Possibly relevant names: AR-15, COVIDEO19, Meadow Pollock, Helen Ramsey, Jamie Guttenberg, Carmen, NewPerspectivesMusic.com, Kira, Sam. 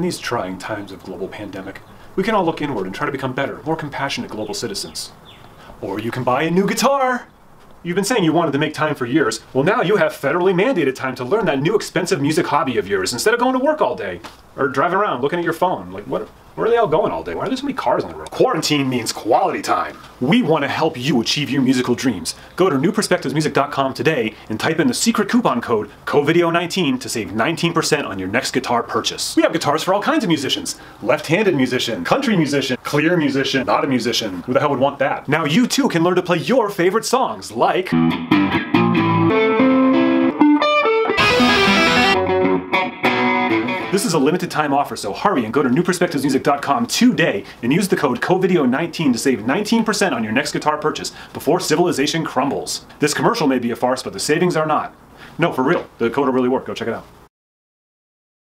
In these trying times of global pandemic, we can all look inward and try to become better, more compassionate global citizens. Or you can buy a new guitar! You've been saying you wanted to make time for years. Well, now you have federally mandated time to learn that new expensive music hobby of yours instead of going to work all day or driving around looking at your phone. Like, where are they all going all day? Why are there so many cars on the road? Quarantine means quality time. We want to help you achieve your musical dreams. Go to NewPerspectivesMusic.com today and type in the secret coupon code COVIDEO19 to save 19% on your next guitar purchase. We have guitars for all kinds of musicians. Left-handed musician, country musician, clear musician, not a musician. Who the hell would want that? Now you too can learn to play your favorite songs, like... This is a limited time offer, so hurry and go to NewPerspectivesMusic.com today and use the code COVIDEO19 to save 19% on your next guitar purchase before civilization crumbles. This commercial may be a farce, but the savings are not. No, for real. The code will really work. Go check it out.